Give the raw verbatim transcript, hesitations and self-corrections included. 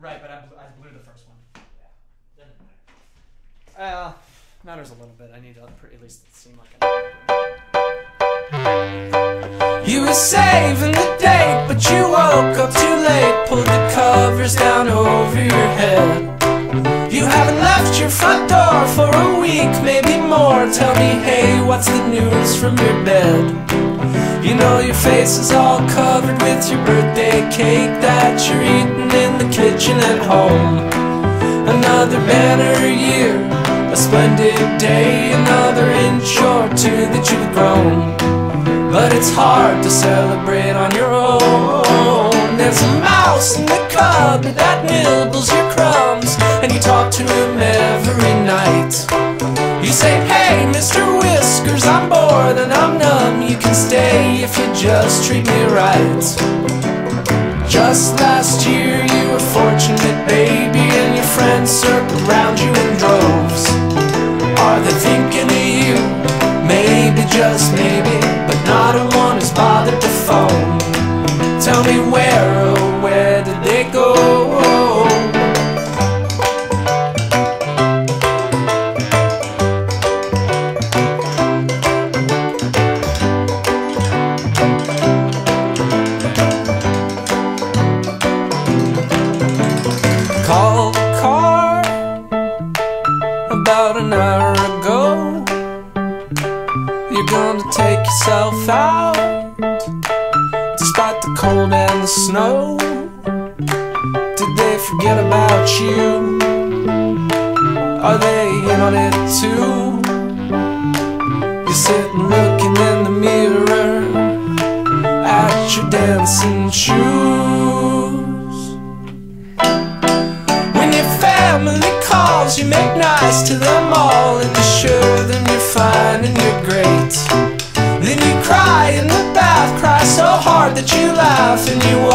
Right, but I blew, I blew the first one. Yeah, doesn't matter. Uh, matters a little bit. I need to at least seem like I. You were saving the day, but you woke up too late. Pulled the covers down over your head. You haven't left your front door for a week, maybe more. Tell me, hey, what's the news from your bed? You know your face is all covered with your birthday cake that you're eating in the kitchen at home. Another banner year, a splendid day, another inch or two that you've grown. But it's hard to celebrate on your own. There's a mouse in the cupboard that nibbles your crumbs, and you talk to him every night. You say, hey, Mister Whiskers, I'm bored and I'm numb. You can stay if you just treat me right. Just last year you were fortunate, baby, and your friends circled around you in droves. Are they thinking of you? Maybe, just maybe, but not a one has bothered to phone. Tell me where, oh, where did they go? About an hour ago, you're gonna take yourself out, despite the cold and the snow. Did they forget about you? Are they in on it too? You're sitting looking in the mirror at your dancing shoes. When your family calls, you make nice to them all, and you're sure then you're fine and you're great. Then you cry in the bath, cry so hard that you laugh, and you